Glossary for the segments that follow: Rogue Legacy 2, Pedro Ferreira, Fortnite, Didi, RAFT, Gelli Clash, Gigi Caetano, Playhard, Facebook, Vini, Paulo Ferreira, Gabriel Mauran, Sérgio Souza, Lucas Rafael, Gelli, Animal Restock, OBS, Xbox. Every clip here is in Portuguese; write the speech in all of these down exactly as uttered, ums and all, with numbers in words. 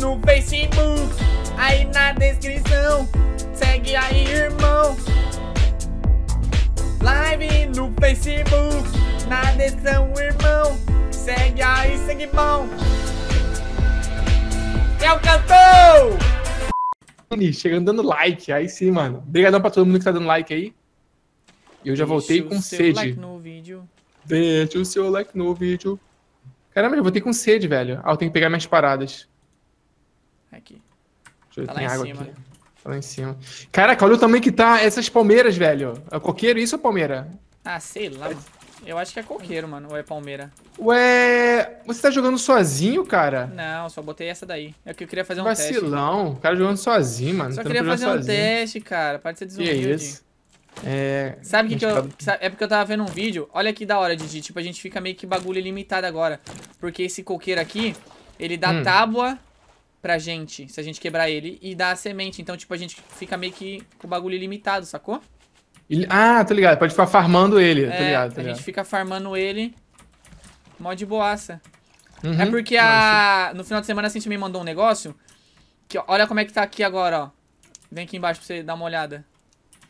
no Facebook, aí na descrição. Segue aí, irmão. Live no Facebook, na descrição, irmão. Segue aí, segue bom. Eu cantou! Vini, chegando dando like, aí sim, mano. Obrigadão pra todo mundo que tá dando like aí. Eu já voltei Deixa com sede. Deixa o seu like no vídeo. Deixa o seu like no vídeo. Caramba, eu voltei com sede, velho. Ah, eu tenho que pegar minhas paradas. Aqui. Deixa eu tá lá água em cima. Aqui. Tá lá em cima. Caraca, olha o tamanho que tá essas palmeiras, velho. É coqueiro isso ou palmeira? Ah, sei lá. É... Eu acho que é coqueiro, mano. Ou é palmeira. Ué... Você tá jogando sozinho, cara? Não, só botei essa daí. É que eu queria fazer um Vacilão. teste. Vacilão. O cara jogando sozinho, mano. Só queria fazer sozinho. um teste, cara. Para de ser desumilde. Que isso? É... Sabe o que, que eu... Tá... É porque eu tava vendo um vídeo. Olha que da hora, Didi. Tipo, a gente fica meio que bagulho ilimitado agora. Porque esse coqueiro aqui, ele dá hum. tábua pra gente. Se a gente quebrar ele. E dá a semente. Então, tipo, a gente fica meio que com o bagulho ilimitado, sacou? Ah, tô ligado. Pode ficar farmando ele. É, tô ligado, tô ligado. A gente fica farmando ele. Mó de boaça. Uhum. É porque a... no final de semana a assim, gente me mandou um negócio. Que, ó, olha como é que tá aqui agora, ó. Vem aqui embaixo pra você dar uma olhada.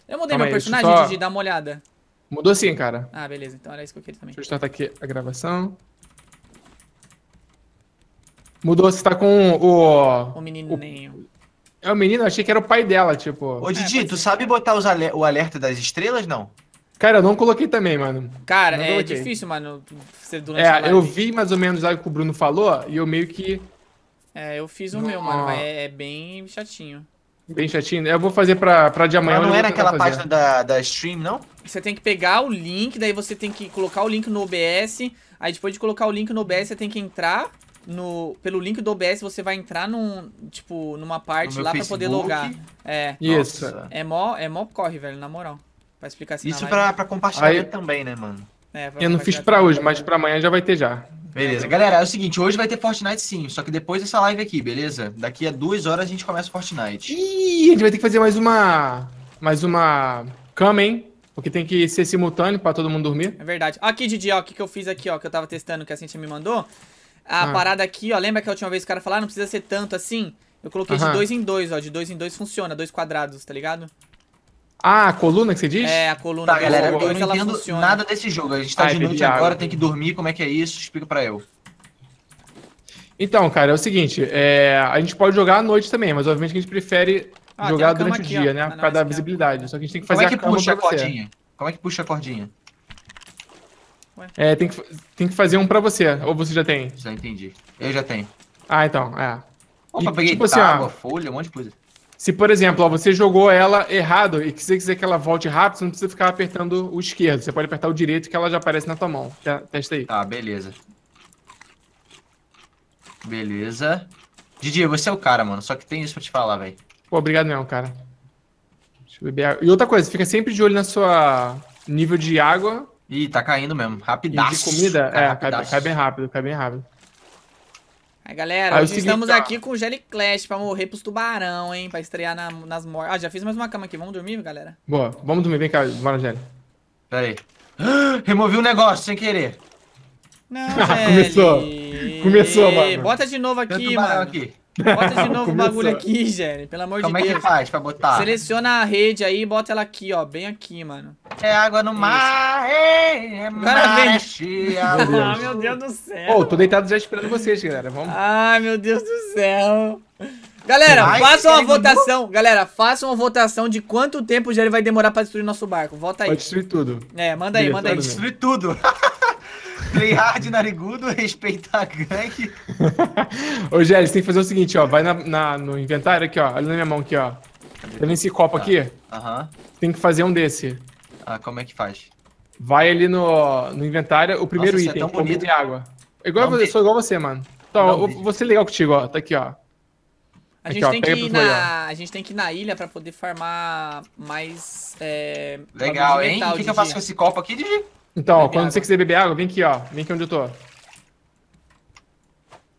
Eu mudei Calma meu aí, personagem, só... Didi, dá uma olhada. Mudou sim, cara. Ah, beleza. Então era isso que eu queria também. Deixa eu startar aqui a gravação. Mudou, você tá com o... O menininho. O... É o menino, eu achei que era o pai dela, tipo... Ô, Didi, é, tu ser. sabe botar os ale... o alerta das estrelas, não? Cara, eu não coloquei também, mano. Cara, não é coloquei. difícil, mano, você durante É, eu vi mais ou menos o que o Bruno falou, e eu meio que... É, eu fiz o não. meu, mano, mas é, é bem chatinho. Bem chatinho? Eu vou fazer pra, pra de amanhã. Mas não é naquela página da, da stream, não? Você tem que pegar o link, daí você tem que colocar o link no O B S, aí depois de colocar o link no O B S, você tem que entrar... No, pelo link do O B S você vai entrar num, tipo, numa parte lá Facebook. pra poder logar. É. Isso. Nossa, é mó, é mó corre, velho, na moral. Pra explicar assim. Isso pra, pra compartilhar Aí... também, né, mano? É, eu não fiz pra hoje, mas pra amanhã já vai ter já. Beleza. Galera, é o seguinte, hoje vai ter Fortnite sim, só que depois dessa live aqui, beleza? Daqui a duas horas a gente começa o Fortnite. Ih, a gente vai ter que fazer mais uma... Mais uma... Cama, hein? Porque tem que ser simultâneo pra todo mundo dormir. É verdade. Aqui, Didi, ó, o que, que eu fiz aqui, ó, que eu tava testando, que a Cintia me mandou... A ah. parada aqui, ó, lembra que a última vez o cara falou, ah, não precisa ser tanto assim? Eu coloquei Aham. de dois em dois, ó, de dois em dois funciona, dois quadrados, tá ligado? Ah, a coluna que você diz? É, a coluna. Tá, galera, eu dois, não entendo funciona. nada desse jogo, a gente tá Ai, de noite agora, água. tem que dormir, como é que é isso? Explica pra eu. Então, cara, é o seguinte, é, a gente pode jogar à noite também, mas obviamente que a gente prefere ah, jogar durante aqui, o dia, ó, né, por causa da visibilidade, é. só que a gente tem que fazer como é que a puxa a cordinha? Como é que puxa a cordinha? É, tem que, tem que fazer um pra você, ou você já tem? Já entendi. Eu já tenho. Ah, então, é. Opa, e, peguei tipo tábua, assim, ó, folha, um monte de coisa. Se, por exemplo, ó, você jogou ela errado e você quiser que ela volte rápido, você não precisa ficar apertando o esquerdo. Você pode apertar o direito que ela já aparece na tua mão. Testa aí. Tá, beleza. Beleza. Didi, você é o cara, mano. Só que tem isso pra te falar, velho. Pô, obrigado mesmo, cara. Deixa eu beber água. E outra coisa, fica sempre de olho na sua nível de água... Ih, tá caindo mesmo, rapidaço. E de comida, cai é, rapidaço. Cai, cai bem rápido, cai bem rápido. Aí, galera, Aí, hoje estamos tá... aqui com o Gelli Clash pra morrer pros tubarão, hein, pra estrear na, nas mortes. Ah, já fiz mais uma cama aqui, vamos dormir, galera? Boa, vamos dormir, vem cá, bora, Gelli. Pera aí. Ah, removi o um negócio, sem querer. Não, Começou, começou, mano. Bota de novo aqui, mano. Aqui. Bota de novo o bagulho aqui, Gelli, pelo amor Como de Deus. Como é que faz pra botar? Seleciona a rede aí e bota ela aqui, ó, bem aqui, mano. É água no Isso. mar, ei, é mar, vem... é cheia. Ah, meu Deus do céu. Ô, oh, tô deitado já esperando vocês, galera, vamos. Ai, meu Deus do céu. Galera, Ai, faça uma votação, viu? galera, faça uma votação de quanto tempo o Gelli vai demorar pra destruir nosso barco, vota aí. Vai destruir tudo. É, manda aí, Beleza, manda aí. Vai destruir tudo. Playhard narigudo, respeitar a gangue. Ô, Gelli, você tem que fazer o seguinte, ó. Vai na, na, no inventário aqui, ó. Olha na minha mão aqui, ó. Tá vendo esse copo tá. aqui? Aham. Uhum. Tem que fazer um desse. Ah, como é que faz? Vai ali no, no inventário, o primeiro Nossa, item, é bonito de água. Igual eu, sou igual você, mano. Então, eu vou ser legal contigo, ó. Tá aqui, ó. A gente, Aqui, ó, tem que ir na... Olhar. a gente tem que ir na ilha pra poder farmar mais... É... Legal, hein? O que, que eu faço com esse copo aqui, Didi? Então, ó, quando água. você quiser beber água, vem aqui, ó. Vem aqui onde eu tô.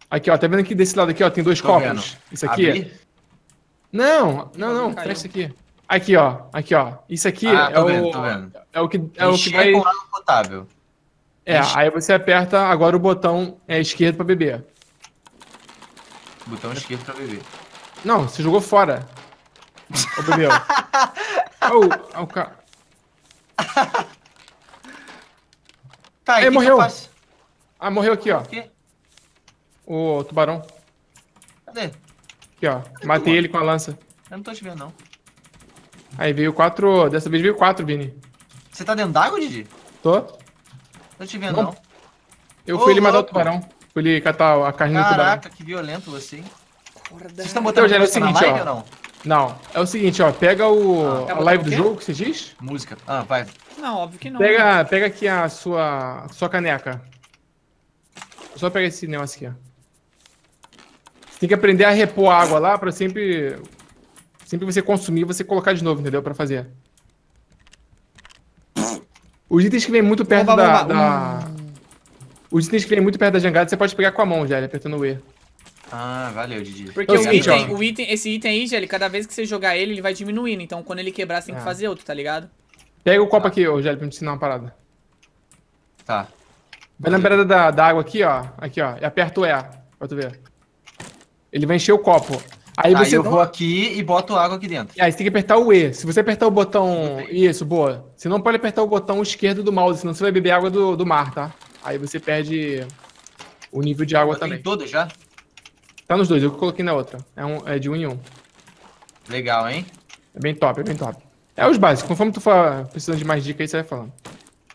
Aqui, ó. Tá vendo que desse lado aqui, ó, tem dois tô copos. Vendo. Isso aqui... Abrir? Não, não, não. Fecha isso aqui. Aqui, ó. Aqui, ó. Isso aqui ah, é, vendo, o... é o que é o que vai... com água potável. É, Enche... aí você aperta agora o botão é, esquerdo pra beber. Botão esquerdo pra beber. Não, você jogou fora. Ô, bebeu. Ô, o cara. Tá, ele morreu. Que ah, morreu aqui, ó. O, o tubarão. Cadê? Aqui, ó. Cadê Matei tu, ele com a lança. Eu não tô te vendo, não. Aí veio quatro. Dessa vez veio quatro, Vini. Você tá dentro d'água, Didi? Tô. Tô te vendo, não. não. Eu Ô, fui ele matar o tubarão. Fui ele catar a carne Caraca, do tubarão. Caraca, que violento você, hein? Vocês estão botando então, é o seguinte, na live ó, ou não? Não, é o seguinte, ó. Pega o, ah, a live do jogo, que você diz? Música. Ah, vai. Não, óbvio que não. Pega, pega aqui a sua, sua caneca. Só pega esse negócio aqui, ó. Você tem que aprender a repor a água lá pra sempre... Sempre você consumir, você colocar de novo, entendeu? Pra fazer. Os itens que vêm muito perto oba, da... Oba. da... Hum. Os itens que vêm muito perto da jangada, você pode pegar com a mão, Gelli, apertando o E. Ah, valeu, Didi. Porque então, o seguinte, item, o item, esse item aí, Gelli, cada vez que você jogar ele, ele vai diminuindo. Então, quando ele quebrar, você tem ah. que fazer outro, tá ligado? Pega o copo ah. aqui, Gelli, pra me ensinar uma parada. Tá. Vai na beirada da, da água aqui, ó. Aqui, ó. E aperta o E, pra tu ver. Ele vai encher o copo. Aí ah, você eu não... vou aqui e boto água aqui dentro. Aí você tem que apertar o E. Se você apertar o botão... Isso, boa. Você não pode apertar o botão esquerdo do mouse, senão você vai beber água do, do mar, tá? Aí você perde o nível de água também. Tem todos já? Tá nos dois, eu coloquei na outra. É, um, é de um em um. Legal, hein? É bem top, é bem top. É os básicos. Conforme tu for precisando de mais dicas aí, você vai falando.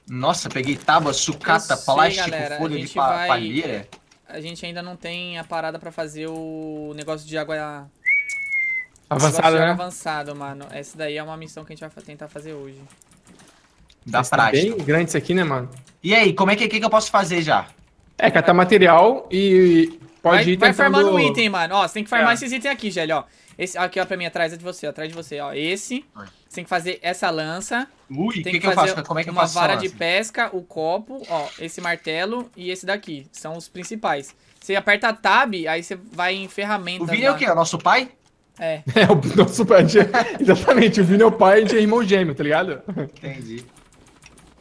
Nossa, peguei tábua, sucata, sei, plástico, galera, folha de pa vai... palheira. A gente ainda não tem a parada pra fazer o negócio de água... Avançado, né? Avançado, mano. Essa daí é uma missão que a gente vai tentar fazer hoje. Dá pra é bem grande isso aqui, né, mano? E aí, como é que, que, que eu posso fazer já? É, catar material e... Pode vai, ir vai farmando o item, mano. Ó, você tem que farmar é. esses itens aqui, Gelli, ó. Esse, aqui, ó, pra mim, atrás de você, ó, atrás de você, ó. Esse, Oi. você tem que fazer essa lança. Ui, o que, que, que eu faço? Como é que eu faço? Uma vara de pesca, o copo, ó, esse martelo e esse daqui. São os principais. Você aperta Tab, aí você vai em ferramentas. O Vini é o quê? É o nosso pai? É. É, o nosso pai. Exatamente, o Vini é o pai e a gente é irmão gêmeo, tá ligado? Entendi.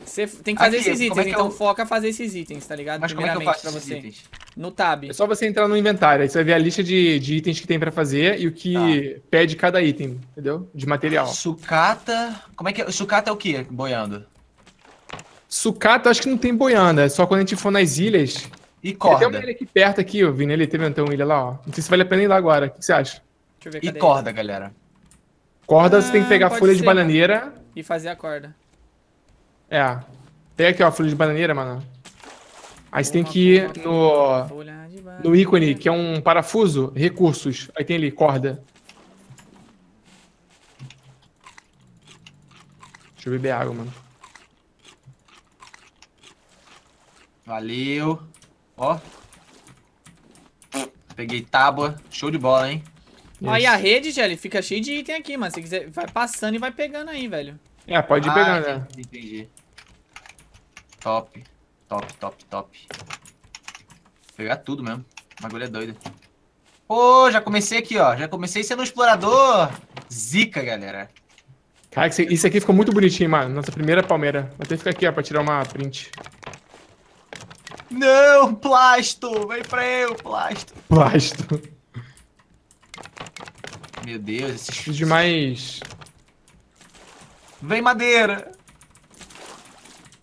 Você tem que fazer aqui, esses itens, é então eu... foca fazer esses itens, tá ligado? Mas como é que eu faço pra você? Itens? No tab. É só você entrar no inventário, aí você vai ver a lista de, de itens que tem pra fazer e o que tá. pede cada item, entendeu? De material. Sucata... Como é que é? Sucata é o que, boiando? Sucata acho que não tem boiando, é só quando a gente for nas ilhas. E corda. Tem uma ilha aqui perto, aqui, ó, Vini, ele teve uma ilha lá, ó. Não sei se vale a pena ir lá agora, o que você acha? Deixa eu ver, cadê e corda, ele? galera. Corda, ah, você tem que pegar folha ser, de bananeira. Mano. E fazer a corda. É, pega aqui, ó, a folha de bananeira, mano. Aí você tem que ir no, no ícone, que é um parafuso, recursos. Aí tem ali, corda. Deixa eu beber água, mano. Valeu. Ó. Peguei tábua. Show de bola, hein? Aí a rede, Gelli, fica cheia de item aqui, mano. Se quiser, vai passando e vai pegando aí, velho. É, pode ir pegando, né? Entendi. Top. Top, top, top. Vou pegar tudo mesmo. O bagulho é doido. Ô, já comecei aqui, ó. Já comecei sendo um explorador. Zica, galera. Cara, isso aqui ficou muito bonitinho, mano. Nossa primeira palmeira. Vou até ficar aqui, ó, pra tirar uma print. Não, Plasto! Vem pra eu, Plasto. Plasto. Meu Deus, esses... Preciso de mais... Vem, madeira.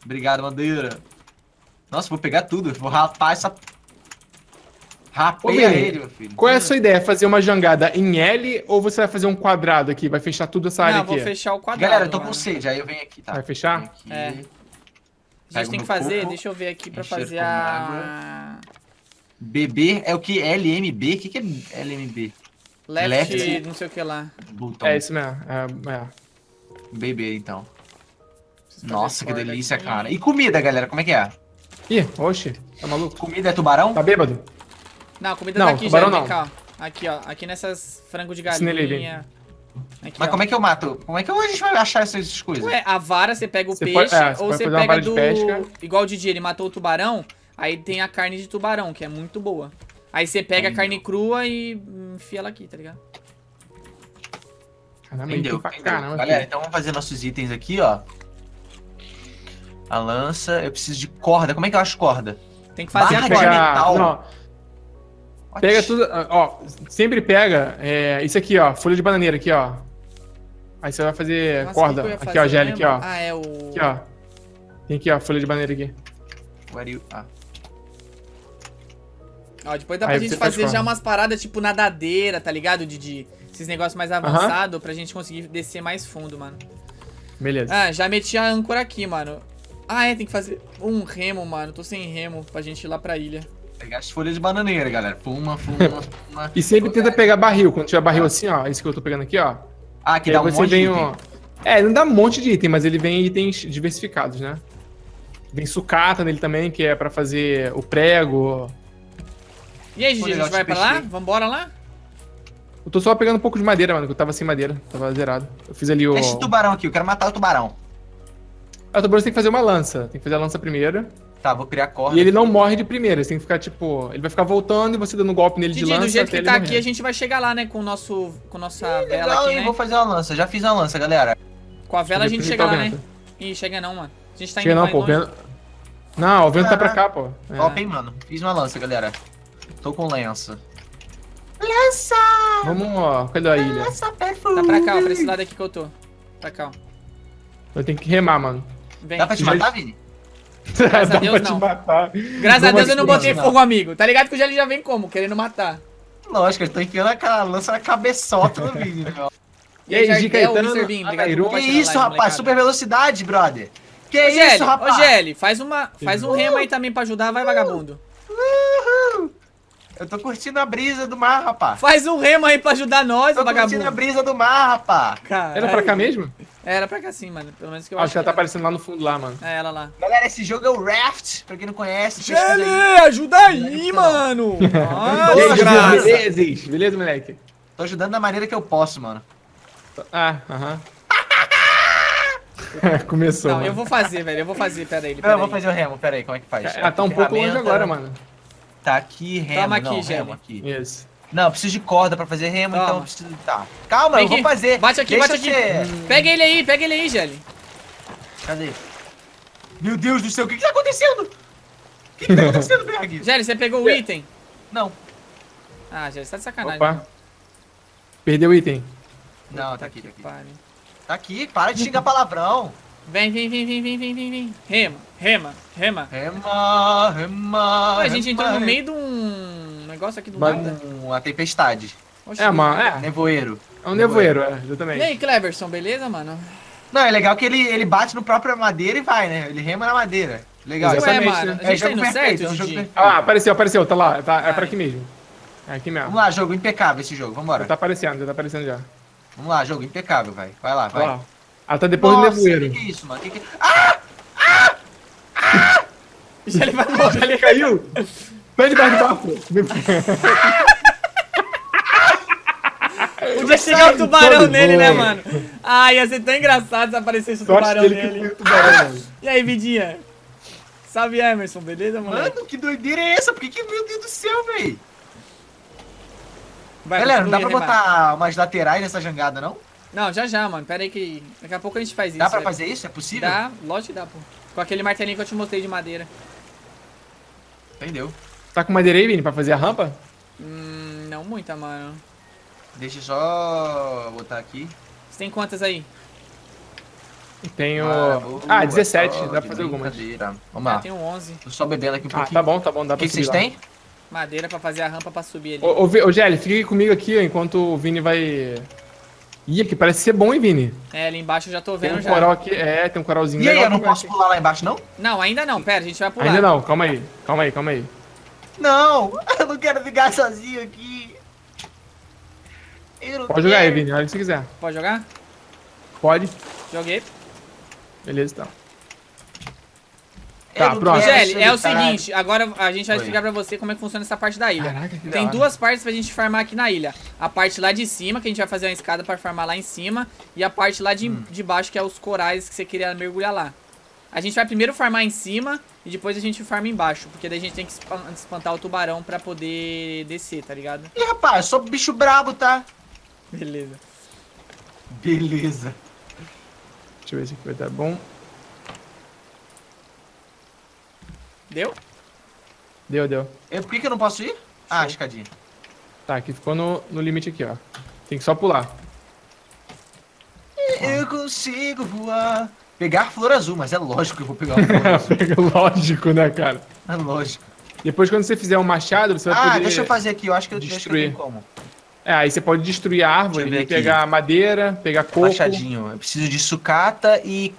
Obrigado, madeira. Nossa, vou pegar tudo. Vou rapar essa... Rapeia ele, meu filho. Qual é a sua ideia? Fazer uma jangada em L ou você vai fazer um quadrado aqui? Vai fechar tudo essa Não, área aqui? Não, vou fechar o quadrado. Galera, eu tô mano. com sede. Aí eu venho aqui, tá? Vai fechar? Aqui, é. A gente tem que fazer... Corpo, deixa eu ver aqui pra fazer a... B B é o que? L M B? O que que é L M B? Left, Left não sei o que lá. Botão. É isso mesmo. É... é. Bebê, então. Nossa, que delícia, aqui. cara. E comida, galera, como é que é? Ih, oxe, tá maluco? Comida é tubarão? Tá bêbado? Não, comida não, tá aqui, tubarão já. Não. Cá, ó. Aqui, ó. Aqui nessas frangos de galinha. Aqui, Mas ó. como é que eu mato? Como é que a gente vai achar essas coisas? Ué, a vara, você pega o você peixe, pode, é, você ou você pega do... Igual o Didi, ele matou o tubarão, aí tem a carne de tubarão, que é muito boa. Aí você pega Ai, a carne não. crua e enfia ela aqui, tá ligado? Caramba, entendeu? Pra entendeu. Caramba, galera, então vamos fazer nossos itens aqui, ó. A lança, eu preciso de corda. Como é que eu acho corda? Tem que fazer barra de metal. Não. Pega tudo, ó, sempre pega é, isso aqui, ó, folha de bananeira aqui, ó. Aí você vai fazer Nossa, corda, fazer, aqui ó, Gelli, aqui ó. Ah, é o... Aqui ó, tem aqui ó, folha de bananeira aqui. Guaril, ah. Ó, depois dá pra aí gente fazer faz já umas paradas tipo nadadeira, tá ligado, Didi? Esses negócios mais avançados, uh-huh. pra gente conseguir descer mais fundo, mano. Beleza. Ah, já meti a âncora aqui, mano. Ah, é, tem que fazer um remo, mano. Tô sem remo pra gente ir lá pra ilha. Pegar as folhas de bananeira, galera. Puma, puma, puma. E sempre tenta pegar barril. Quando tiver barril assim, ó. Esse que eu tô pegando aqui, ó. Ah, que dá um monte de item. Um... É, não dá um monte de item, mas ele vem itens diversificados, né? Vem sucata nele também, que é pra fazer o prego. E aí, Gigi, a gente vai pra lá? Vambora lá? Eu tô só pegando um pouco de madeira, mano, que eu tava sem madeira. Tava zerado. Eu fiz ali o... Esse tubarão aqui, eu quero matar o tubarão. Ah, o tubarão tem que fazer uma lança. Tem que fazer a lança primeiro. Tá, vou criar corda. E ele não morre de primeira, você tem que ficar tipo... Ele vai ficar voltando e você dando um golpe nele Didi, de lança. Do jeito que ele tá morrer. Aqui, a gente vai chegar lá, né, com o nosso... Com nossa Ih, vela legal, aqui, né? Eu vou fazer uma lança, já fiz uma lança, galera. Com a vela a gente chega lá, vento. Né? Ih, chega não, mano. A gente tá chega indo não, pô, vento... Não, o vento ah, tá pra cá, pô. É. Ó, bem, mano. Fiz uma lança, galera. Tô com lença. Lança! Vamos, ó. Cadê a ilha? Lança, perfume. Tá pra cá, ó, pra esse lado aqui que eu tô. Pra cá, ó. Eu tenho que remar, mano. Vem. Dá pra te matar, Vini? Graças a Deus, não. Graças a Deus eu não botei fogo, amigo. Tá ligado que o Gelli já vem como? Querendo matar. Lógico, eu tô enfiando aquela lança na cabeçota do vídeo, meu. E aí, Gigi Caetano? Que isso, rapaz? Super velocidade, brother. Que isso, rapaz? Ô, Gelli, faz um remo aí também pra ajudar, vai, vagabundo. Eu tô curtindo a brisa do mar, rapaz. Faz um remo aí pra ajudar nós, vagabundo. Tô curtindo a brisa do mar, rapaz. Era pra cá mesmo? Era pra cá sim, mano. Pelo menos que eu acho, acho que ela tá aparecendo lá no fundo, lá, mano. É, ela lá. Galera, esse jogo é o Raft, pra quem não conhece. Gelli, ajuda aí, mano. Ah, graças. Beleza, beleza, moleque? Tô ajudando da maneira que eu posso, mano. Ah, aham. Começou, Não, mano. eu vou fazer, velho. Eu vou fazer, pera aí. Não, eu vou fazer o remo, pera aí. Como é que faz? Ah, tá um pouco longe agora, mano. Tá aqui, remo. Toma aqui, Gelli. Isso. Não, eu preciso de corda pra fazer remo, Toma. então eu preciso... Tá. Calma, Pegue. eu vou fazer. Bate aqui, Deixa bate aqui. Ser... Pega ele aí, pega ele aí, Gelli. Cadê? Meu Deus do céu, o que que tá acontecendo? O que que tá acontecendo, Berg? Gelli, você pegou o item? Não. Ah, Gelli, você tá de sacanagem. Opa. Não. Perdeu o item. Não, tá aqui, tá aqui. Pare. Tá aqui, para de xingar palavrão. Vem, vem, vem, vem, vem, vem, vem, vem. Rema, rema, rema. Rema, rema, Ué, a gente rema, entrou no meio de um... negócio aqui do nada. Uma tempestade. Oxe, é, mano. É. Nevoeiro. É um nevoeiro, nevoeiro é. Eu também. E aí, Cleverson, beleza, mano? Não, é legal que ele, ele bate no próprio madeira e vai, né? Ele rema na madeira. Legal. Ué, é, mano. É, é jogo perfeito, certo, é um jogo perfeito. Ah, apareceu, apareceu. Tá lá. Tá, é pra aqui mesmo. É aqui mesmo. Vamos lá, jogo impecável esse jogo. Vambora. Já tá aparecendo, já tá aparecendo já. Vamos lá, jogo impecável, vai. Vai lá, vai. Lá. Ah, tá depois Nossa, do nevoeiro. O que é isso, mano? Que que... Ah! Ah! Ah! Já ele vai morrer. Ele caiu. Vem debaixo do barco. Podia chegar o tubarão nele, né, mano? Ai, ia ser tão engraçado se aparecesse o tubarão nele. E aí, Vidinha? Salve, Emerson, beleza, mano? Mano, que doideira é essa? Por que que, meu Deus do céu, véi? Galera, não dá pra botar umas laterais nessa jangada, não? Não, já já, mano. Pera aí que daqui a pouco a gente faz isso. Dá pra fazer isso? É possível? Dá, lógico que dá, pô. Com aquele martelinho que eu te mostrei de madeira. Entendeu? Tá com madeira aí, Vini, pra fazer a rampa? Hum, não muita, mano. Deixa eu só botar aqui. Você tem quantas aí? Tenho... Ah, vou... ah dezessete, oh, dá pra fazer algumas. Vamos lá. Eu tenho onze. Tô só bebendo aqui um pouquinho. Ah, tá bom, tá bom, dá pra subir. O que vocês têm? Madeira pra fazer a rampa pra subir ali. Ô, ô, ô Gelli, fica comigo aqui, ó, enquanto o Vini vai... Ih, aqui parece ser bom, hein, Vini? É, ali embaixo eu já tô vendo já. Tem um coral aqui, é, tem um coralzinho. E aí, eu não posso pular lá embaixo, não? Não, ainda não, pera, a gente vai pular. Ainda não, calma aí, calma aí, calma aí. Não, eu não quero ficar sozinho aqui. Eu não Pode quero. jogar aí, Vini, olha o que você quiser. Pode jogar? Pode. Joguei. Beleza, então. Eu tá, pronto. Gelli, é o seguinte, agora a gente vai Oi. explicar pra você como é que funciona essa parte da ilha. Caraca, que Tem da duas partes pra gente farmar aqui na ilha. A parte lá de cima, que a gente vai fazer uma escada pra farmar lá em cima. E a parte lá de, hum. de baixo, que é os corais que você queria mergulhar lá. A gente vai primeiro farmar em cima e depois a gente farma embaixo, porque daí a gente tem que espantar o tubarão pra poder descer, tá ligado? Ih, rapaz, eu sou bicho brabo, tá? Beleza. Beleza. Deixa eu ver se aqui vai dar bom. Deu? Deu, deu. Eu, por que que eu não posso ir? Ah, escadinha. Tá, aqui ficou no, no limite aqui, ó. Tem que só pular. Eu consigo voar. Pegar flor azul, mas é lógico que eu vou pegar uma flor azul. Lógico, né, cara? É lógico. Depois, quando você fizer um machado, você vai ah, poder... Ah, deixa eu fazer aqui. Eu acho que eu, acho que eu tenho como. É, aí você pode destruir a árvore, pegar madeira, pegar coco. Machadinho. Eu preciso de sucata e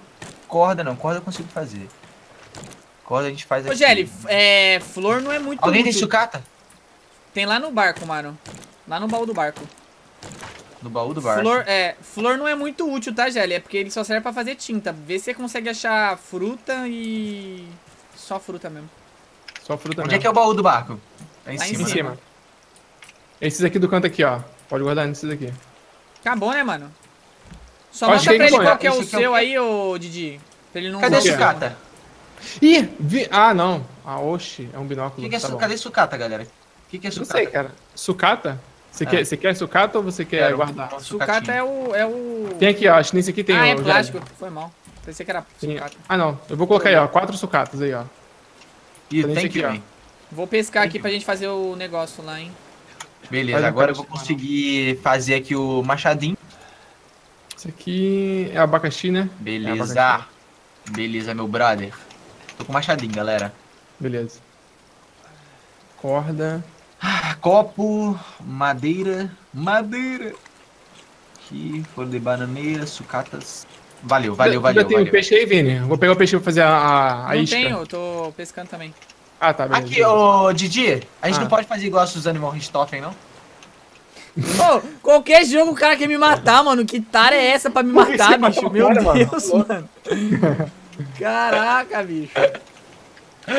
corda. Não, corda eu consigo fazer. Corda a gente faz aqui. Ô, Gelli, é, flor não é muito... Alguém muito... tem sucata? Tem lá no barco, mano. Lá no baú do barco. No baú do barco. Flor, é, flor não é muito útil, tá, Gelli? É porque ele só serve pra fazer tinta. Vê se você consegue achar fruta e... Só fruta mesmo. Só fruta Onde mesmo. Onde é que é o baú do barco? É em lá cima. Em cima. Esses aqui do canto aqui, ó. Pode guardar nesses aqui. Acabou, né, mano? Só Pode mostra pra ele qual que é o seu é o... aí, ô Didi. Pra ele não Cadê a sucata? Ih! Vi... Ah, não. Ah, oxi. É um binóculo. Que que é tá su... Cadê sucata, galera? O que, que é sucata? Não sei, cara. Sucata? Você, é. quer, você quer sucata ou você quer Quero guardar? Sucata é o, é o... Tem aqui, ó. Acho que nesse aqui tem ah, o... Ah, é plástico. Gelli. Foi mal. Pensei que era sucata. Ah, não. Eu vou colocar aí, ó. Quatro sucatas aí, ó. E tem aqui, ó. Vou pescar aqui pra gente fazer o negócio lá, hein. Beleza, agora eu vou conseguir fazer aqui o machadinho. Isso aqui é abacaxi, né? Beleza. É abacaxi. Beleza, meu brother. Tô com machadinho, galera. Beleza. Corda... Copo, madeira, madeira. Aqui, flor de bananeira, sucatas. Valeu, valeu, valeu. Já tem um peixe aí, Vini? Vou pegar o peixe pra fazer a, a isca. Não tenho, eu tô pescando também. Ah, tá, beleza. Aqui, ô Didi, a gente ah. não pode fazer igual aos Animal Restock, não? Pô, qualquer jogo o cara quer me matar, mano. Que tara é essa pra me matar, bicho? Meu Deus, mano. Caraca, bicho.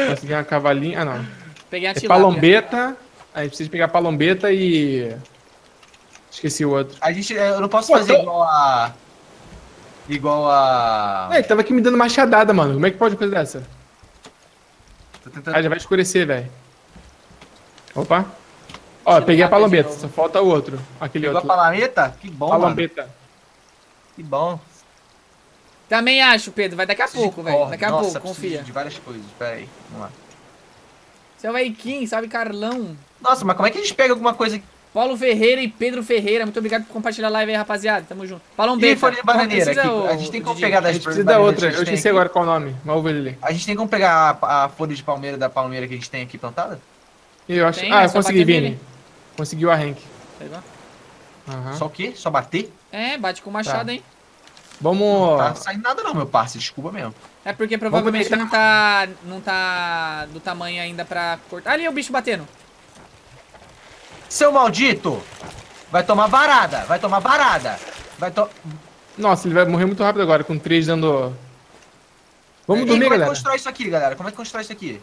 Consegui uma cavalinha. Ah, não. Peguei a tilápia. Palombeta. Aí precisa pegar a palombeta e... Esqueci o outro. A gente... Eu não posso Pô, fazer tô... igual a... Igual a... É, ele tava aqui me dando machadada, mano. Como é que pode uma coisa dessa? Tô tentando... Ah, já vai escurecer, velho. Opa. Ó, eu peguei a palombeta. Só falta o outro. Aquele Pegou outro. Pegou a palombeta? Que bom, palombeta. Mano. Que bom. Também acho, Pedro. Vai daqui a pouco, velho. Daqui a Nossa, pouco, confia. De várias coisas. Pera aí. Vamos lá. Seu Vaiquim, salve Carlão. Nossa, mas como é que a gente pega alguma coisa aqui? Paulo Ferreira e Pedro Ferreira, muito obrigado por compartilhar a live aí, rapaziada. Tamo junto. Palombeta. E folha de bananeira. Então, a gente tem como pegar das folhas de bananeira. Outra. Eu esqueci agora qual o nome. Vamos ver ele. A gente tem como pegar a, a folha de palmeira da palmeira que a gente tem aqui plantada? Eu acho. Tem, ah, é eu consegui, Vini. Nele. Conseguiu a rank. Pegou? Uhum. Só o quê? Só bater? É, bate com o machado, tá. hein? Vamos. Não tá saindo nada, não, meu parceiro. Desculpa mesmo. É porque provavelmente não tá, não tá do tamanho ainda pra cortar. Ali é o bicho batendo. Seu maldito! Vai tomar varada, vai tomar varada. Vai to... Nossa, ele vai morrer muito rápido agora, com três dando... Vamos e dormir, como galera. Como é que constrói isso aqui, galera? Como é que constrói isso aqui?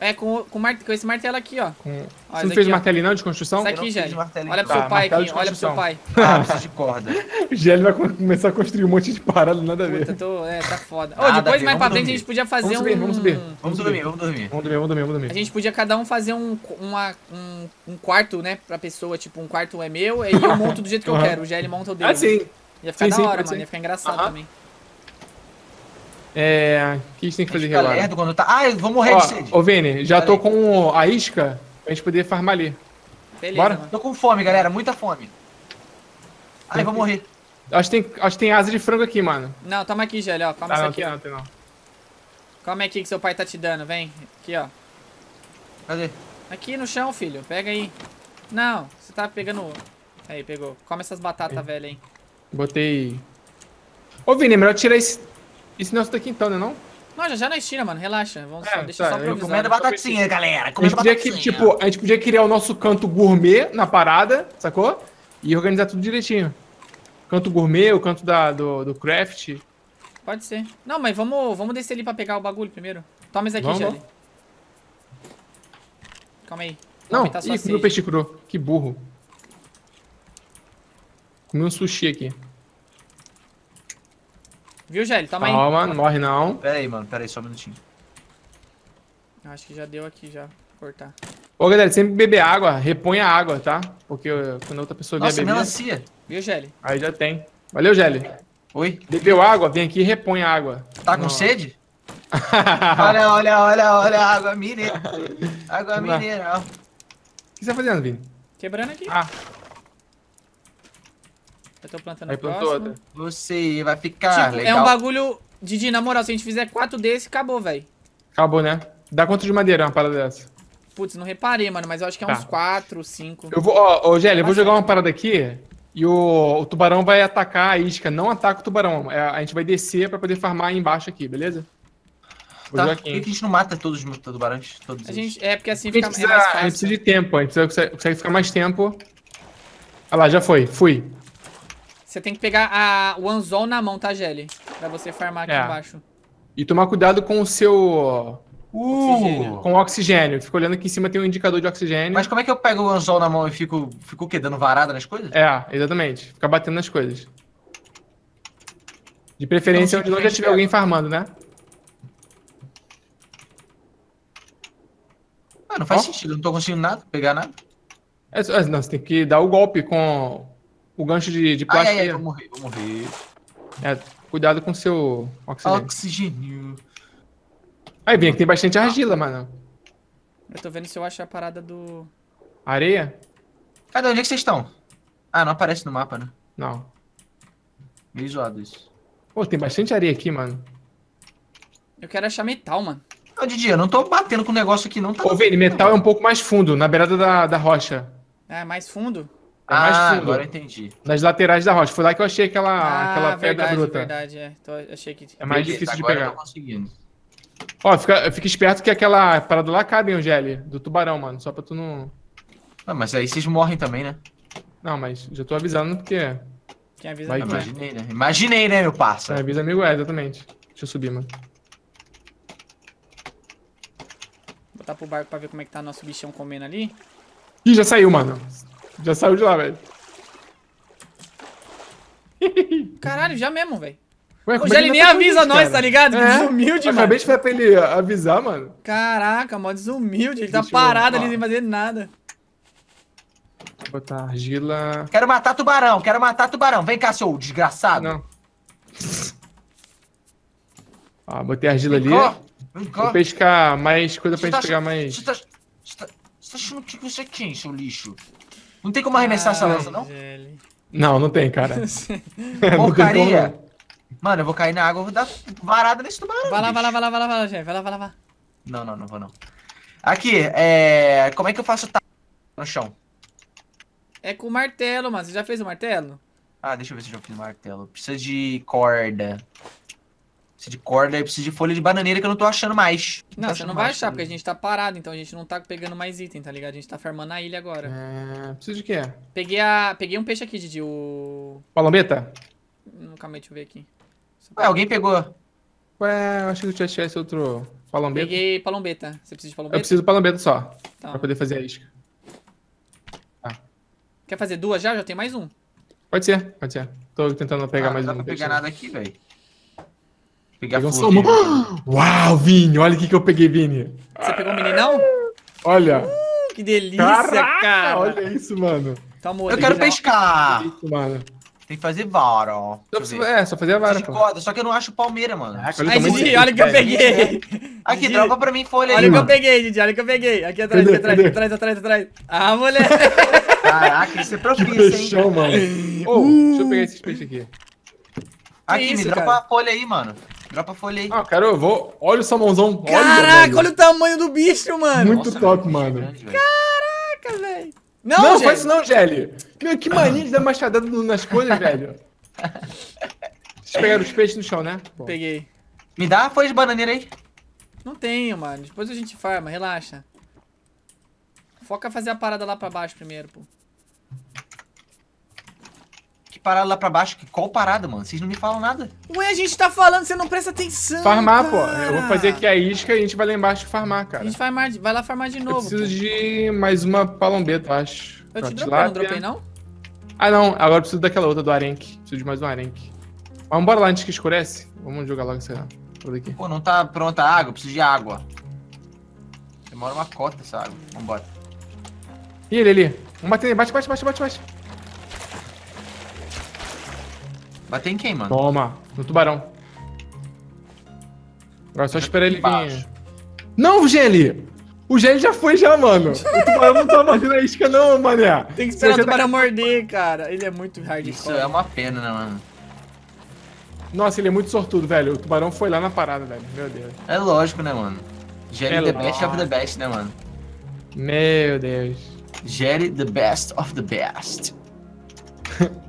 É, com, com, marte... com esse martelo aqui, ó. Com... ó Você não fez martelo não, de construção? Isso aqui, Gelli. Olha pro seu pai aqui, olha pro seu pai. Ah, precisa de corda. O Gelli vai começar a construir um monte de parada, nada a ver. Puta, tô... É, tá foda. Ô, depois mais pra frente a gente podia fazer um... Vamos subir, vamos dormir, vamos dormir. Vamos dormir, vamos dormir, vamos dormir. A gente podia cada um fazer um, uma, um, um quarto, né, pra pessoa. Tipo, um quarto é meu e eu monto do jeito que eu quero. O Gelli monta o dele. Ah, sim. Ia ficar da hora, mano. Ia ficar engraçado também. É... O que a gente tem que fazer agora? Lerdo quando tá... Ah, eu vou morrer Ó, de sede. Ô, Vini, já tô com a isca pra gente poder farmar ali. Beleza, Bora? Mano. Tô com fome, galera. Muita fome. Ai, tem... vou morrer. Acho que, tem... Acho que tem asa de frango aqui, mano. Não, toma aqui, Gelli, ó. Calma ah, não, aqui. Não, não. Calma aqui que seu pai tá te dando, vem. Aqui, ó. Cadê? Aqui no chão, filho. Pega aí. Não, você tá pegando... Aí, pegou. Come essas batatas velhas, hein. Botei... Ô, Vini, melhor tirar esse... Esse nosso daqui então, né não? Não, já já nós tira, mano. Relaxa. Vamos é, só, deixa tá, só improvisar. Comendo batatinha, galera. Comendo batatinha. Que, tipo, a gente podia criar o nosso canto gourmet na parada, sacou? E organizar tudo direitinho. Canto gourmet, o canto da, do, do craft. Pode ser. Não, mas vamos, vamos descer ali pra pegar o bagulho primeiro. Toma isso aqui, Gelli. Calma aí. Não, ih, comi o peixe cru. Que burro. Comi um sushi aqui. Viu, Gelli? Toma aí. Calma, não morre não. Pera aí, mano. Pera aí, só um minutinho. Acho que já deu aqui, já. Cortar. Ô, galera, sempre beber água. Repõe a água, tá? Porque quando outra pessoa vier beber... Nossa, melancia. Viu, Gelli? Aí já tem. Valeu, Gelli. Oi? Bebeu água? Vem aqui e repõe a água. Tá com não. sede? Olha, olha, olha, olha. Água mineira. Água mineral. que você tá fazendo, Vini? Quebrando aqui. Ah. Eu tô plantando a próxima. Você vai ficar tipo, legal. É um bagulho... Didi, na moral, se a gente fizer quatro desses, acabou, velho. Acabou, né? Dá quanto de madeira uma parada dessa? Putz, não reparei, mano, mas eu acho que é tá. uns quatro, cinco. Eu vou... Ó, oh, oh, Gelli, eu vou jogar uma parada aqui e o, o tubarão vai atacar a isca. Não ataca o tubarão. É, a gente vai descer pra poder farmar aí embaixo aqui, beleza? Vou tá. jogar aqui. Por que a gente não mata todos os tubarões? Todos a gente, é, porque assim fica mais fácil. A gente precisa de tempo, a gente precisa, consegue ficar mais tempo. Ah lá, já foi. Fui. Você tem que pegar a, o anzol na mão, tá, Gelli? Pra você farmar aqui é. embaixo. E tomar cuidado com o seu... Uh, oxigênio. Com oxigênio. Fico olhando aqui em cima, tem um indicador de oxigênio. Mas como é que eu pego o anzol na mão e fico, fico o quê? Dando varada nas coisas? É, exatamente. Fica batendo nas coisas. De preferência, onde não já tiver alguém farmando, né? Ah, não faz oh. sentido. Eu não tô conseguindo nada, pegar nada. É, é, não, você tem que dar o golpe com o gancho de, de plástico. Ai, ai, ai, vou morrer, vou morrer. É, cuidado com o seu oxigênio. Oxigênio. Aí, Vini, que tem bastante argila, mano. Eu tô vendo se eu acho a parada do... Areia? Cadê? Onde é que vocês estão? Ah, não aparece no mapa, né? Não. Meio zoado isso. Pô, tem bastante areia aqui, mano. Eu quero achar metal, mano. Não, Didi, eu não tô batendo com o negócio aqui, não. Tá. Ô, Vini, metal não. é um pouco mais fundo, na beirada da, da rocha. É, mais fundo? É mais ah, fundo. Agora eu entendi. Nas laterais da rocha. Foi lá que eu achei aquela, ah, aquela pedra verdade, bruta. verdade, é. Tô, achei que... É mais Beleza, difícil de pegar. Eu tô conseguindo. Ó, fica, fica esperto que aquela parada lá cabe, hein, Gelli, do tubarão, mano, só pra tu não... Ah, mas aí vocês morrem também, né? Não, mas já tô avisando porque... Quem avisa não, imaginei, né? Imaginei, né, meu parça? É, avisa amigo é, exatamente. Deixa eu subir, mano. Vou botar pro barco pra ver como é que tá nosso bichão comendo ali. Ih, já saiu, mano. Já saiu de lá, velho. Caralho, já mesmo, velho. Ué, o Gelli nem avisa nós, cara. Tá ligado? É. Desumilde, eu mano. Acabei de falar pra ele avisar, mano. Caraca, mó desumilde. Ele tá parado ali sem fazer nada. Vou botar argila. Quero matar tubarão, quero matar tubarão. Vem cá, seu desgraçado. Não. Ah, botei argila ali. Vem cá. Vou pescar mais coisa pra gente pegar mais. Você tá achando o que isso aqui, hein, seu lixo? Não tem como arremessar essa lança, não? Não, não tem, cara. Porcaria. Mano, eu vou cair na água, eu vou dar varada nesse tubarão. Vai lá, bicho. vai lá, vai lá, vai lá, vai lá, gente. Vai lá, vai lá, vai lá. Não, não, não vou não. Aqui, é... Como é que eu faço tá no chão? É com o martelo, mano. Você já fez o martelo? Ah, deixa eu ver se eu já fiz o martelo. Precisa de corda. Precisa de corda e precisa de folha de bananeira que eu não tô achando mais. Não, não você não vai achar, porque a gente tá parado, então a gente não tá pegando mais item, tá ligado? A gente tá farmando a ilha agora. É... Precisa de quê? Peguei a... Peguei um peixe aqui, Didi, o... Palometa? Calma aí, deixa eu ver aqui. Ué, alguém pegou. Ué, eu acho que eu tinha achado esse outro palombeta. Peguei palombeta. Você precisa de palombeta? Eu preciso de palombeta só. Tá. Pra poder fazer a isca. Ah. Quer fazer duas já? Já tem mais um. Pode ser, pode ser. Tô tentando pegar ah, mais um. Não dá pra pegar nada aqui, velho. Pegar um salmão. Uau, Vini, olha o que que eu peguei, Vini. Você pegou um meninão? Olha. Uh, que delícia, Caraca, cara. Olha isso, mano. Tá morrendo. Eu quero pescar. Isso, mano. Tem que fazer vara, ó. Preciso, é, só fazer a vara. Corda, só que eu não acho palmeira, mano. Ah, Ai, Didi, olha o que eu peguei. Aqui, Didi, troca pra mim folha olha aí. Olha o que mano. eu peguei, Didi, olha o que eu peguei. Aqui atrás, cadê, aqui atrás, cadê? atrás, atrás, atrás. Ah, moleque. Caraca, isso é propício, hein? Show, mano. Oh, uh. Deixa eu pegar esses peixes aqui. Aqui, isso, me dropa cara? a folha aí, mano. Dropa a folha aí. Ah, cara, eu vou. Olha o salmãozão. Caraca, olha, olha o tamanho do bicho, mano. Muito Nossa, top, mano. É grande, Caraca, velho. Não, não faz isso não, Gelli. Meu, que mania de dar machadada nas coisas, velho. Vocês pegaram os peixes no chão, né? Bom. Peguei. Me dá a folha de bananeira aí. Não tenho, mano. Depois a gente farma, relaxa. Foca fazer a parada lá pra baixo primeiro, pô. Que parada lá pra baixo? Qual parada, mano? Vocês não me falam nada. Ué, a gente tá falando, você não presta atenção, Farmar, cara. pô. Eu vou fazer aqui a isca e a gente vai lá embaixo farmar, cara. A gente farmar, vai lá farmar de novo. Eu preciso pô. de mais uma palombeta, acho. Eu pra te dropei, não dropei, não? Ah, não. Agora eu preciso daquela outra, do arenque. Preciso de mais um arenque. Vamos embora lá antes que escurece? Vamos jogar logo essa daqui. Pô, não tá pronta a água? Eu preciso de água. Demora uma cota essa água. Vambora. Ih, ele ali. Vamos bater nele. Bate, bate, bate, bate, bate. Bater em quem, mano? Toma. No tubarão. Agora é só esperar ele vir. Não, Gelli! O Gelli já foi já, mano. O tubarão não tá mordendo a isca não, mané. Tem que esperar o tubarão morder, cara. Ele é muito hardcore. Isso é uma pena, né, mano? Nossa, ele é muito sortudo, velho. O tubarão foi lá na parada, velho. Meu Deus. É lógico, né, mano? Gelli é the lógico. Best of the best, né, mano? Meu Deus. Gelli the best of the best.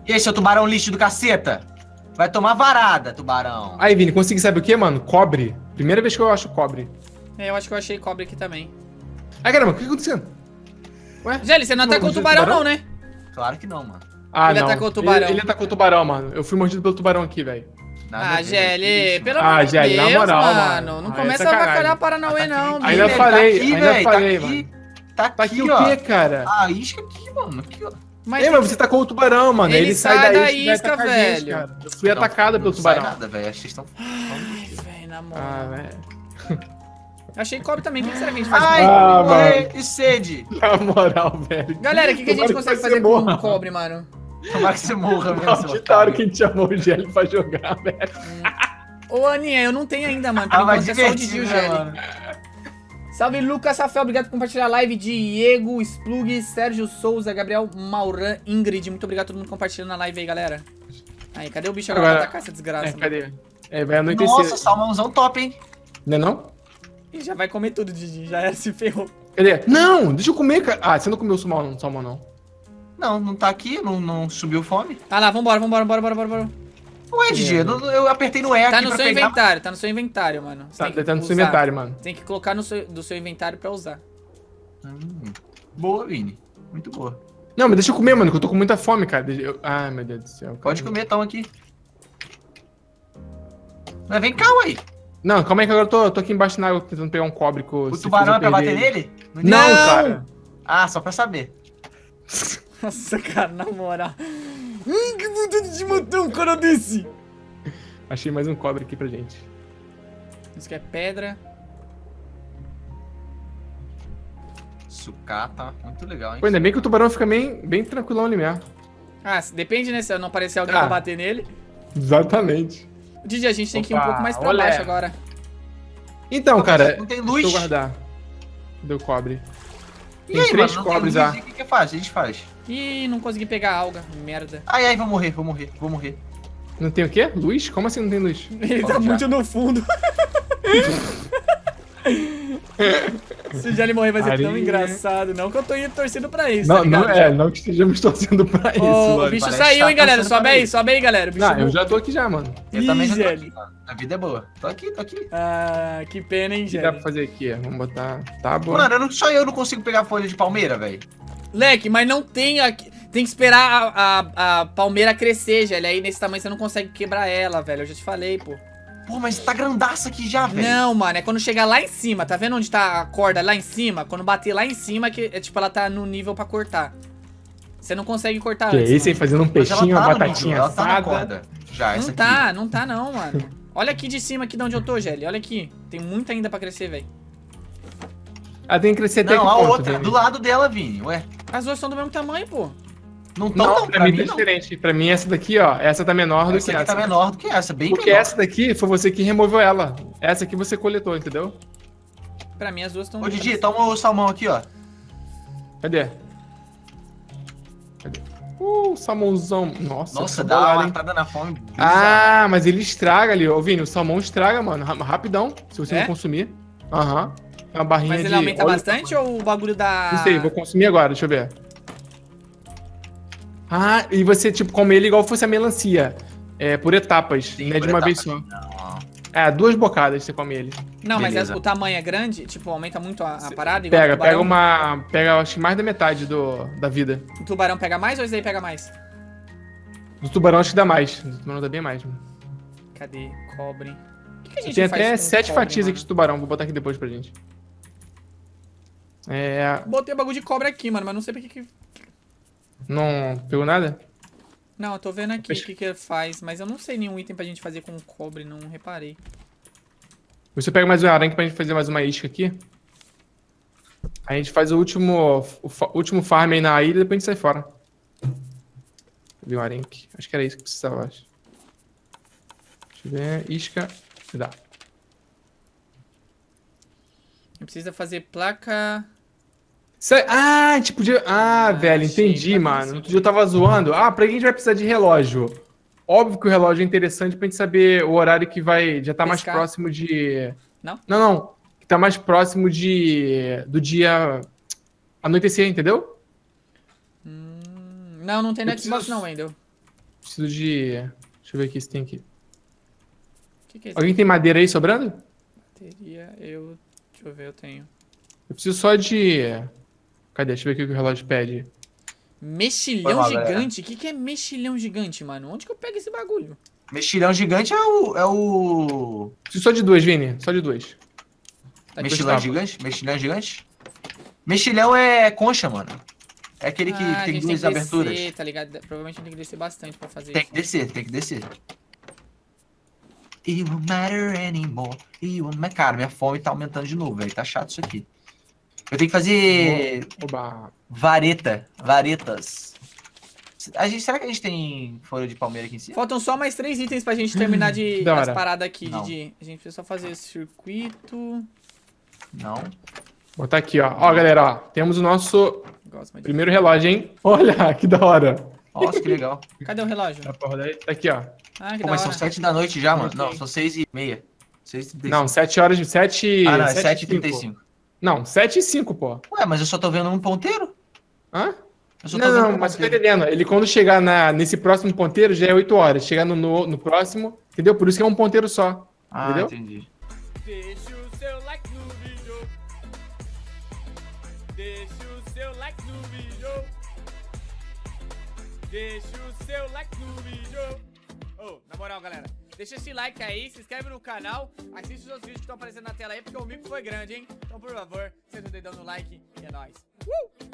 Esse é o tubarão lixo do caceta. Vai tomar varada, tubarão. Aí, Vini, consegui saber o que, mano? Cobre. Primeira vez que eu acho cobre. É, eu acho que eu achei cobre aqui também. Ai, caramba, o que tá acontecendo? Ué? Gelli, você não atacou o tubarão, tubarão não, né? Claro que não, mano. Ah, ele não. Atacou o tubarão. Ele, ele atacou o tubarão, mano. Eu fui mordido pelo tubarão aqui, velho. Ah, Gelli, pelo amor de Deus, ah, Gelli, na moral, mano. mano. Não ah, começa é a vacarar Paranauê, não, bicho. Ainda falei, tá aqui, ainda véio, falei, tá aqui, mano. Tá aqui, tá aqui ó. O quê, cara? Ah, isca aqui, mano. Aqui, ó. Mas, Ei, mas você tacou o tubarão, mano. Ele, ele sai, sai da isca, velho. Cara. Eu fui não, atacado não pelo tubarão. Não sai nada, velho. Achei que tão... Ai, velho, na moral. Ah, velho. Achei cobre também. O que será que a gente faz? Ai, ah, morrer e sede. Na moral, velho. Galera, o que, que a gente consegue fazer morra. com cobre, mano? Tomara que você morra mesmo. Que hora que a gente chamou o Gelli pra jogar, velho. Hum. Ô, Aninha, eu não tenho ainda, mano. Ah, vai divertir o Gelli. Mano. Salve, Lucas Rafael, obrigado por compartilhar a live. Diego, Splug, Sérgio Souza, Gabriel Mauran, Ingrid. Muito obrigado a todo mundo compartilhando a live aí, galera. Aí, cadê o bicho agora, agora... pra atacar essa desgraça? É, cadê? É, vai anoitecer. Nossa, salmãozão top, hein? Não é não? Ele já vai comer tudo, Didi. Já se ferrou. Cadê? Não, deixa eu comer, cara. Ah, você não comeu salmão não? Salmão, não. Não, não tá aqui, não, não subiu fome. Tá lá, vambora, vambora, bora, bora, bora. Ué, Didi, eu, eu apertei no E tá aqui. Tá no pra seu pegar. inventário, tá no seu inventário, mano. Você tá tá usar. no seu inventário, mano. Tem que colocar no seu, do seu inventário pra usar. Hum, boa, Vini. Muito boa. Não, mas deixa eu comer, mano, que eu tô com muita fome, cara. Eu... Ai, meu Deus do céu. Pode comer, então, aqui. Mas vem cá, ué. Não, calma aí que agora eu tô, tô aqui embaixo na água tentando pegar um cobre com... O tubarão é pra bater nele? Não, não, cara. Ah, só pra saber. Nossa, cara, na moral. Hum, que vontade de matar um cara desse. Achei mais um cobre aqui pra gente. Isso aqui é pedra. Sucata. Muito legal, hein? Pô, ainda bem que o tubarão fica bem, bem tranquilão ali mesmo. Ah, depende, né? Se não aparecer alguém ah. pra bater nele. Exatamente. Didi, a gente tem Opa, que ir um pouco mais pra olé. baixo agora. Então, cara, não tem luz. Deixa eu guardar. Deu cobre. Tem e aí, três mano, cobres lá. O que, que faz? A gente faz. Ih, não consegui pegar a alga. Merda. Ai, ai, vou morrer, vou morrer, vou morrer. Não tem o quê? Luz? Como assim não tem luz? Ele Pode tá já. muito no fundo. Se o Gelli morrer vai ser Arinha. tão engraçado. Não que eu tô torcendo pra isso, não, tá ligado? Não, é, não que estejamos torcendo pra oh, isso, mano. O bicho Parece saiu, hein, galera. Sobe aí, sobe aí, galera. O bicho não, eu já tô aqui já, mano. Eu Ih, também já tô aqui, mano. A vida é boa. Tô aqui, tô aqui. Ah, que pena, hein, Gelli. O que dá pra fazer aqui? Vamos botar tábua. Mano, eu não, só eu não consigo pegar folha de palmeira, velho. Leque, mas não tem aqui... Tem que esperar a, a, a palmeira crescer, Gelli. Aí nesse tamanho você não consegue quebrar ela, velho. Eu já te falei, pô. Pô, mas tá grandaça aqui já, velho. Não, mano, é quando chegar lá em cima. Tá vendo onde tá a corda lá em cima? Quando bater lá em cima, que é tipo, ela tá no nível pra cortar. Você não consegue cortar que antes. Que isso, hein? Fazendo um peixinho, uma batatinha assada. Não tá, não tá não, mano. Olha aqui de cima, aqui de onde eu tô, Gelli. Olha aqui. Tem muita ainda pra crescer, velho. Ah, tem que crescer até aqui. Não, a outra, do lado dela, Vini, ué. As duas são do mesmo tamanho, pô. Não, tão, não, não, pra, pra mim tá diferente. Pra mim essa daqui, ó, essa tá menor do que essa. Essa tá menor do que essa, bem menor. Porque essa daqui foi você que removeu ela. Essa aqui você coletou, entendeu? Pra mim as duas estão... Ô, Didi, toma o salmão aqui, ó. Cadê? Cadê? Uh, salmãozão. Nossa, Nossa dá uma matada na fome. Ah, mas ele estraga ali. Ô, Vini, o salmão estraga, mano, rapidão, se você não consumir. Aham. É uma barrinha de... Mas ele aumenta bastante ou o bagulho da... Não sei, vou consumir agora, deixa eu ver. Ah, e você, tipo, come ele igual fosse a melancia. É, por etapas, Sim, né? Por de uma etapa. vez só. Não. É, duas bocadas você come ele. Não, Beleza. mas as, o tamanho é grande, tipo, aumenta muito a, a parada. Igual pega, pega uma... Pega, acho que mais da metade do, da vida. O tubarão pega mais ou esse daí pega mais? Do tubarão acho que dá mais. Do tubarão dá bem mais, mano. Cadê? Cobre. O que, que a gente Tem faz até sete cobre, fatias mano? aqui de tubarão, vou botar aqui depois pra gente. É... Botei o bagulho de cobre aqui, mano, mas não sei pra que que... Não pegou nada? Não, eu tô vendo aqui o que que faz, mas eu não sei nenhum item pra gente fazer com cobre, não reparei. Você pega mais uma aranha pra gente fazer mais uma isca aqui. A gente faz o último, o último farm aí na ilha e depois a gente sai fora. Cadê o aranha aqui? Acho que era isso que precisava, acho. Deixa eu ver, isca, dá. Precisa fazer placa... Ah, tipo de... Ah, ah velho, entendi, mano. Outro dia eu tava zoando. Ah, pra quem a gente vai precisar de relógio? Óbvio que o relógio é interessante pra gente saber o horário que vai... Já tá Pescar. mais próximo de... Não? Não, não. Que tá mais próximo de... Do dia... Anoitecer, entendeu? Hum... Não, não tem no Xbox preciso... não, Wendel. Preciso de... Deixa eu ver aqui se tem aqui. Que que é isso? Alguém tem madeira aí sobrando? Bateria, eu... Deixa eu ver, eu tenho. Eu preciso só de... Cadê? Deixa eu ver aqui o que o relógio pede. Mexilhão lá, gigante? O que, que é mexilhão gigante, mano? Onde que eu pego esse bagulho? Mexilhão gigante é o... É o... Preciso só de dois, Vini. Só de dois. Tá, mexilhão gigante? Mexilhão gigante? Mexilhão é concha, mano. É aquele que, ah, que tem duas tem que aberturas. Descer, tá ligado? Provavelmente tem que descer bastante pra fazer tem isso. Tem que descer, tem que descer. It won't matter anymore. It won't... Cara, minha fome tá aumentando de novo, velho. Tá chato isso aqui. Eu tenho que fazer Oba. vareta, varetas. A gente, será que a gente tem folha de palmeira aqui em cima? Faltam só mais três itens pra gente terminar de as paradas aqui, Não. Didi. A gente precisa só fazer esse circuito. Não. Vou botar aqui, ó. Ó, galera, ó. Temos o nosso primeiro relógio, hein? Olha, que da hora. Nossa, que legal. Cadê o relógio? Tá aqui, ó. Ah, que Pô, da mas hora. São sete da noite já, mano. Okay. Não, são seis e meia. seis e trinta e cinco. Não, sete horas de... sete... Ah, não, é sete e trinta e cinco. Não, sete e cinco, pô. Ué, mas eu só tô vendo um ponteiro? Hã? Eu só tô não, vendo não, um mas eu tô entendendo. Ele quando chegar na, nesse próximo ponteiro já é oito horas. Chegar no, no, no próximo, entendeu? Por isso que é um ponteiro só. Ah, entendeu? Entendi. Deixa o seu like no vídeo. Deixa o seu like no vídeo. Deixa o seu like no vídeo. Oh, na moral, galera. Deixa esse like aí, se inscreve no canal, assiste os outros vídeos que estão aparecendo na tela aí, porque o mico foi grande, hein? Então, por favor, senta o dedão no like e é nóis. Uh!